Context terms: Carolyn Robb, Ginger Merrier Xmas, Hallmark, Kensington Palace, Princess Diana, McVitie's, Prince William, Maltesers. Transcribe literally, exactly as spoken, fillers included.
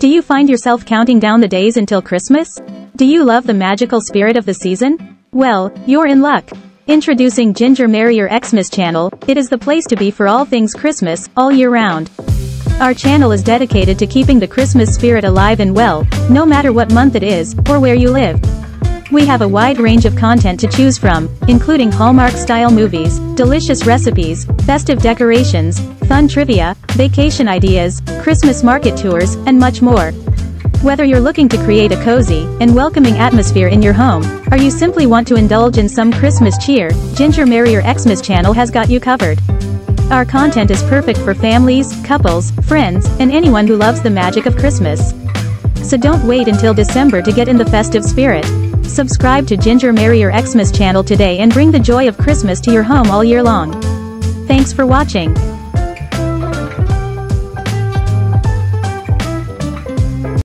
Do you find yourself counting down the days until Christmas? Do you love the magical spirit of the season? Well, you're in luck. Introducing Ginger Merrier Xmas channel, it is the place to be for all things Christmas, all year round. Our channel is dedicated to keeping the Christmas spirit alive and well, no matter what month it is, or where you live. We have a wide range of content to choose from, including Hallmark-style movies, delicious recipes, festive decorations, fun trivia, vacation ideas, Christmas market tours, and much more. Whether you're looking to create a cozy and welcoming atmosphere in your home, or you simply want to indulge in some Christmas cheer, Ginger Merrier Xmas channel has got you covered. Our content is perfect for families, couples, friends, and anyone who loves the magic of Christmas. So don't wait until December to get in the festive spirit. Subscribe to Ginger Merrier Xmas channel today and bring the joy of Christmas to your home all year long. Thanks for watching.